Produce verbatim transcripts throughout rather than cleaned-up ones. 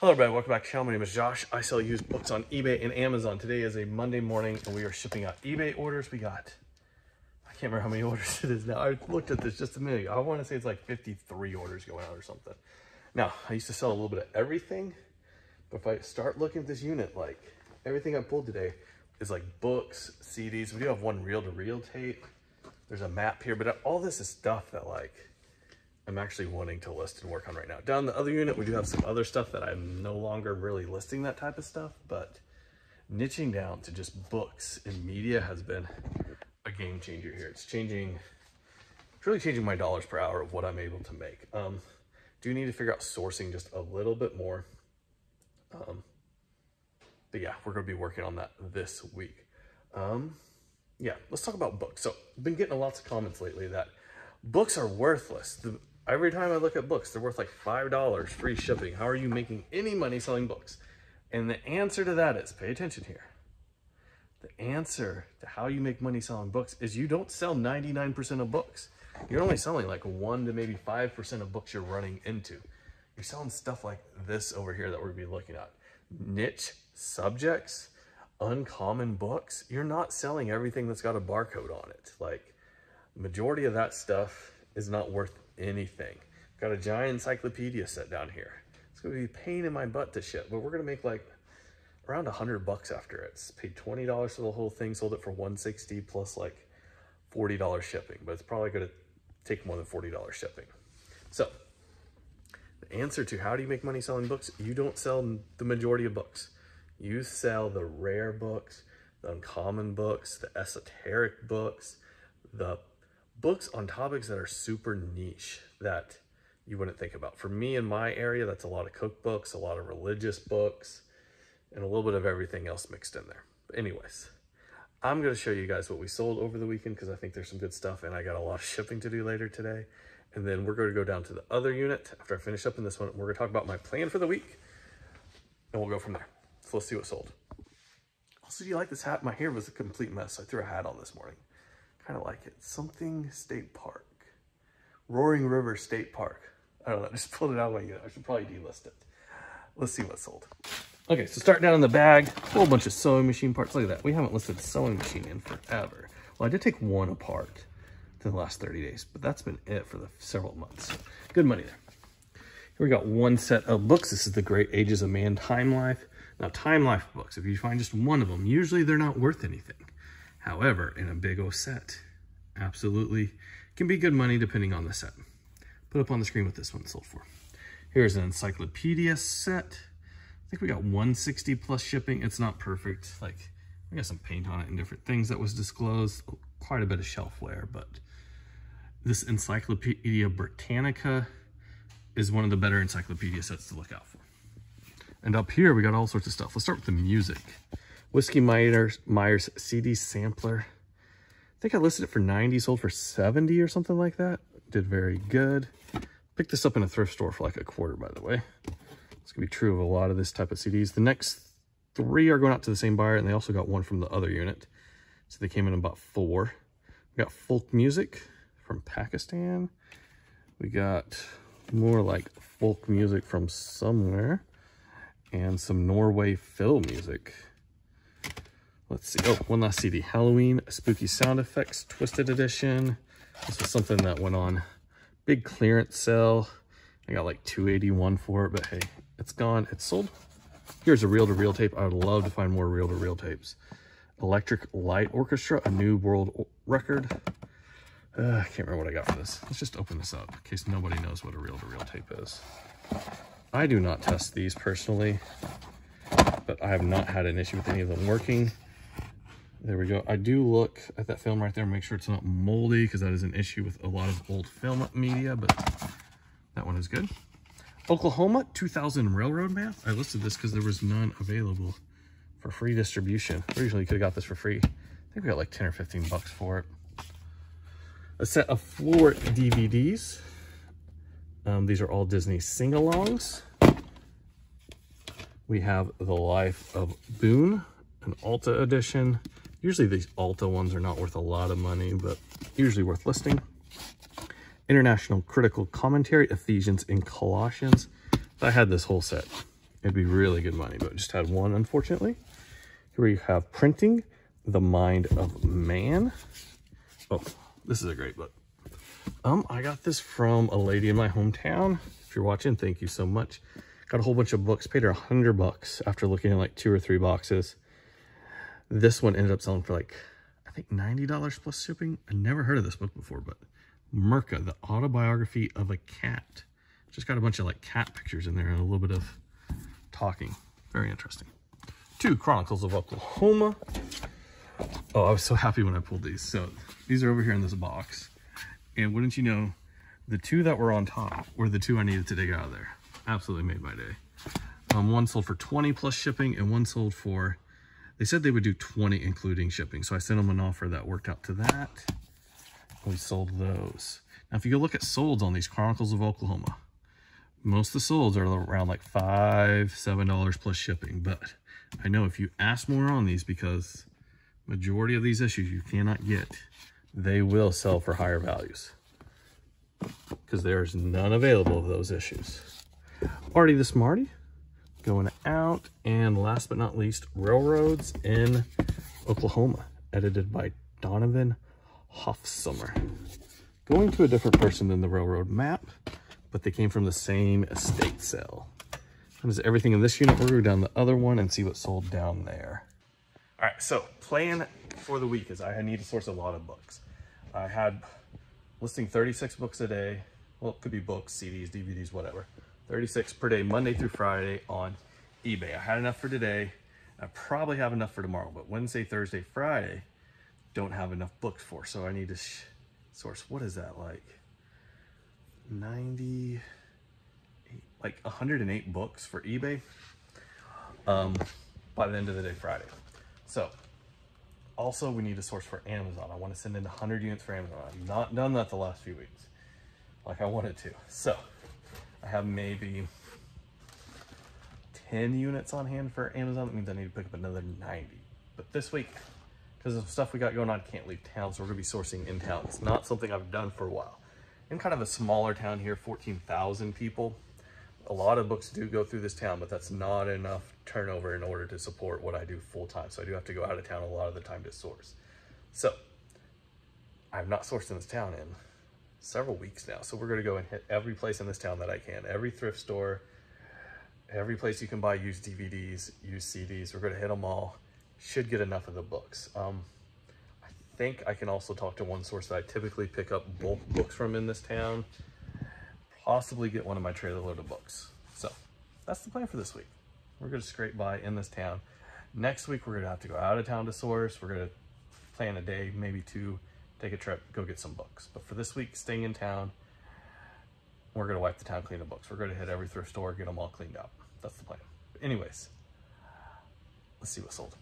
Hello everybody, welcome back to the channel. My name is Josh. I sell used books on eBay and Amazon. Today is a Monday morning and we are shipping out eBay orders. We got, I can't remember how many orders it is now. I looked at this just a minute ago. I want to say it's like fifty-three orders going out or something. Now, I used to sell a little bit of everything, but if I start looking at this unit, like everything I pulled today is like books, C Ds. We do have one reel-to-reel tape. There's a map here, but all this is stuff that like, I'm actually wanting to list and work on right now. Down the other unit, we do have some other stuff that I'm no longer really listing that type of stuff, but niching down to just books and media has been a game changer here. It's changing, it's really changing my dollars per hour of what I'm able to make. Um, do need to figure out sourcing just a little bit more. Um, but yeah, we're gonna be working on that this week. Um, yeah, let's talk about books. So I've been getting lots of comments lately that books are worthless. The, Every time I look at books, they're worth like five dollars free shipping. How are you making any money selling books? And the answer to that is, pay attention here. The answer to how you make money selling books is you don't sell ninety-nine percent of books. You're only selling like one to maybe five percent of books you're running into. You're selling stuff like this over here that we're gonna be looking at. Niche subjects, uncommon books. You're not selling everything that's got a barcode on it. Like, majority of that stuff is not worth anything. Got a giant encyclopedia set down here. It's gonna be a pain in my butt to ship, but we're gonna make like around a hundred bucks after it. It's paid twenty dollars for the whole thing, sold it for one sixty plus like forty dollars shipping, but it's probably gonna take more than forty dollars shipping. So the answer to how do you make money selling books, you don't sell the majority of books. You sell the rare books, the uncommon books, the esoteric books, the books on topics that are super niche that you wouldn't think about. For me, in my area, that's a lot of cookbooks, a lot of religious books, and a little bit of everything else mixed in there. But anyways, I'm gonna show you guys what we sold over the weekend because I think there's some good stuff and I got a lot of shipping to do later today. And then we're gonna go down to the other unit after I finish up in this one. We're gonna talk about my plan for the week and we'll go from there. So let's see what sold. Also, do you like this hat? My hair was a complete mess. So I threw a hat on this morning. Kind of like it. Something State Park. Roaring River State Park. I don't know. I just pulled it out of my unit. I should probably delist it. Let's see what sold. Okay, so start down in the bag. A whole bunch of sewing machine parts. Look at that. We haven't listed sewing machine in forever. Well, I did take one apart in the last thirty days, but that's been it for the several months. Good money there. Here we got one set of books. This is the Great Ages of Man Time Life. Now, Time Life books, if you find just one of them, usually they're not worth anything. However, in a big old set, absolutely can be good money depending on the set. Put up on the screen what this one sold for. Here's an encyclopedia set. I think we got one sixty plus shipping. It's not perfect. Like, we got some paint on it and different things that was disclosed. Quite a bit of shelf wear, but this Encyclopedia Britannica is one of the better encyclopedia sets to look out for. And up here, we got all sorts of stuff. Let's start with the music. Whiskey Myers, Myers C D sampler. I think I listed it for ninety, sold for seventy or something like that. Did very good. Picked this up in a thrift store for like a quarter, by the way. It's gonna be true of a lot of this type of C Ds. The next three are going out to the same buyer, and they also got one from the other unit. So they came in and bought four. We got folk music from Pakistan. We got more like folk music from somewhere and some Norway fiddle music. Let's see. Oh, one last C D. Halloween Spooky Sound Effects Twisted Edition. This was something that went on big clearance sale. I got like two eighty-one for it, but hey, it's gone. It's sold. Here's a reel-to-reel tape. I would love to find more reel-to-reel tapes. Electric Light Orchestra, a new world record. Uh, I can't remember what I got for this. Let's just open this up in case nobody knows what a reel-to-reel tape is. I do not test these personally, but I have not had an issue with any of them working. There we go. I do look at that film right there and make sure it's not moldy because that is an issue with a lot of old film media, but that one is good. Oklahoma two thousand Railroad Map. I listed this because there was none available for free distribution. Originally, you could have got this for free. I think we got like ten or fifteen bucks for it. A set of four D V Ds. Um, these are all Disney sing-alongs. We have The Life of Boone, an Alta edition. Usually these Alta ones are not worth a lot of money, but usually worth listing. International Critical Commentary, Ephesians and Colossians. I had this whole set. It'd be really good money, but just had one, unfortunately. Here we have Printing, The Mind of Man. Oh, this is a great book. Um, I got this from a lady in my hometown. If you're watching, thank you so much. Got a whole bunch of books, paid her a hundred bucks after looking at like two or three boxes. This one ended up selling for like, I think ninety dollars plus shipping. I never heard of this book before, but Merka, The Autobiography of a Cat. Just got a bunch of like cat pictures in there and a little bit of talking. Very interesting. Two Chronicles of Oklahoma. Oh, I was so happy when I pulled these. So these are over here in this box. And wouldn't you know, the two that were on top were the two I needed to dig out of there. Absolutely made my day. Um, one sold for twenty plus shipping and one sold for, they said they would do twenty including shipping. So I sent them an offer that worked out to that. We sold those. Now, if you go look at solds on these Chronicles of Oklahoma, most of the solds are around like five, seven dollars plus shipping. But I know if you ask more on these, because majority of these issues you cannot get, they will sell for higher values because there's none available of those issues. Artie the Smartie going out, and last but not least, Railroads in Oklahoma, edited by Donovan Hoffsummer. Going to a different person than the railroad map, but they came from the same estate sale. That is everything in this unit. We'll go down the other one and see what sold down there. All right, so plan for the week is I need to source a lot of books. I had listing thirty-six books a day. Well, it could be books, C Ds, D V Ds, whatever. thirty-six per day, Monday through Friday on eBay. I had enough for today. I probably have enough for tomorrow, but Wednesday, Thursday, Friday, don't have enough books for. So I need to sh source, what is that, like ninety-eight, like one hundred eight books for eBay um, by the end of the day Friday. So also we need to source for Amazon. I want to send in one hundred units for Amazon. I've not done that the last few weeks like I wanted to. So I have maybe ten units on hand for Amazon. That means I need to pick up another ninety. But this week, because of stuff we got going on, I can't leave town, so we're going to be sourcing in town. It's not something I've done for a while. In kind of a smaller town here, fourteen thousand people. A lot of books do go through this town, but that's not enough turnover in order to support what I do full-time. So I do have to go out of town a lot of the time to source. So I've not sourced in this town in several weeks now. So we're going to go and hit every place in this town that I can. Every thrift store, every place you can buy used D V Ds, used C Ds. We're going to hit them all. Should get enough of the books. Um, I think I can also talk to one source that I typically pick up bulk books from in this town. Possibly get one of my trailer load of books. So that's the plan for this week. We're going to scrape by in this town. Next week, we're going to have to go out of town to source. We're going to plan a day, maybe two, take a trip, go get some books. But for this week, staying in town, we're going to wipe the town clean of books. We're going to hit every thrift store, get them all cleaned up. That's the plan. But anyways, let's see what's sold.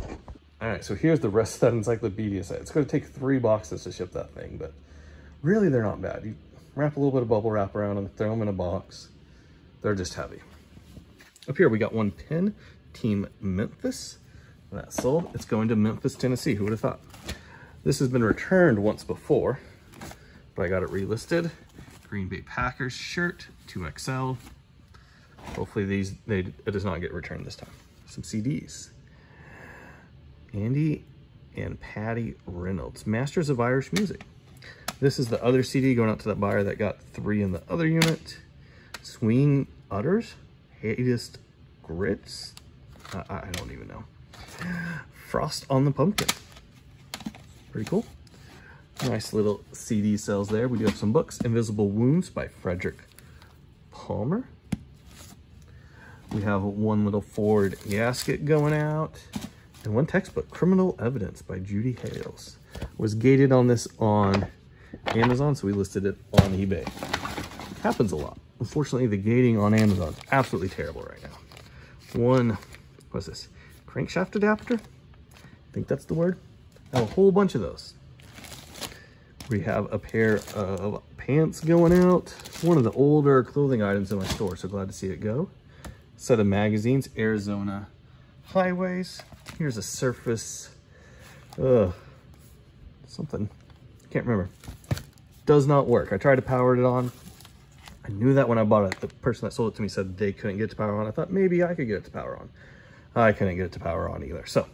All right, so here's the rest of that encyclopedia set. It's going to take three boxes to ship that thing, but really they're not bad. You wrap a little bit of bubble wrap around them, throw them in a box. They're just heavy. Up here, we got one pin, Team Memphis. That's sold. It's going to Memphis, Tennessee. Who would have thought? This has been returned once before, but I got it relisted. Green Bay Packers shirt, two X L. Hopefully these, they, it does not get returned this time. Some C Ds. Andy and Patty Reynolds, Masters of Irish Music. This is the other C D going out to that buyer that got three in the other unit. Swing Utters, Hatest Grips. Uh, I don't even know. Frost on the Pumpkin. Pretty cool. Nice little C D sales there. We do have some books. Invisible Wounds by Frederick Palmer. We have one little Ford gasket going out. And one textbook, Criminal Evidence by Judy Hales. Was gated on this on Amazon, so we listed it on eBay. Happens a lot. Unfortunately, the gating on Amazon is absolutely terrible right now. One, what's this? Crankshaft adapter? I think that's the word. I have a whole bunch of those. We have a pair of pants going out. One of the older clothing items in my store, so glad to see it go. Set of magazines, Arizona Highways. Here's a Surface, uh, something, can't remember. Does not work. I tried to power it on, I knew that when I bought it, the person that sold it to me said they couldn't get it to power on. I thought maybe I could get it to power on. I couldn't get it to power on either. So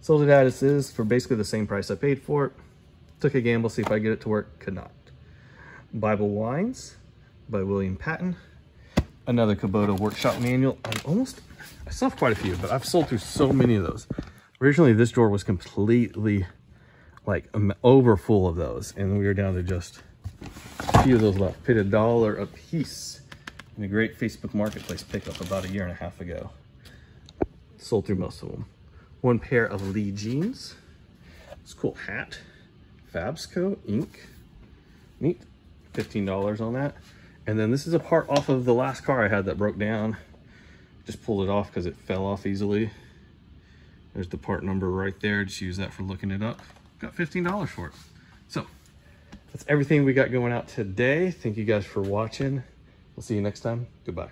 sold it as is for basically the same price I paid for it. Took a gamble, see if I could get it to work. Could not. Bible Wines by William Patton. Another Kubota workshop manual. I'm almost, I still have quite a few, but I've sold through so many of those. Originally, this drawer was completely like over full of those, and we were down to just a few of those left. Paid a dollar a piece in a great Facebook Marketplace pickup about a year and a half ago. Sold through most of them. One pair of Lee jeans. This cool hat. Fabsco ink. Neat. fifteen dollars on that. And then this is a part off of the last car I had that broke down. Just pulled it off because it fell off easily. There's the part number right there. Just use that for looking it up. Got fifteen dollars for it. So that's everything we got going out today. Thank you guys for watching. We'll see you next time. Goodbye.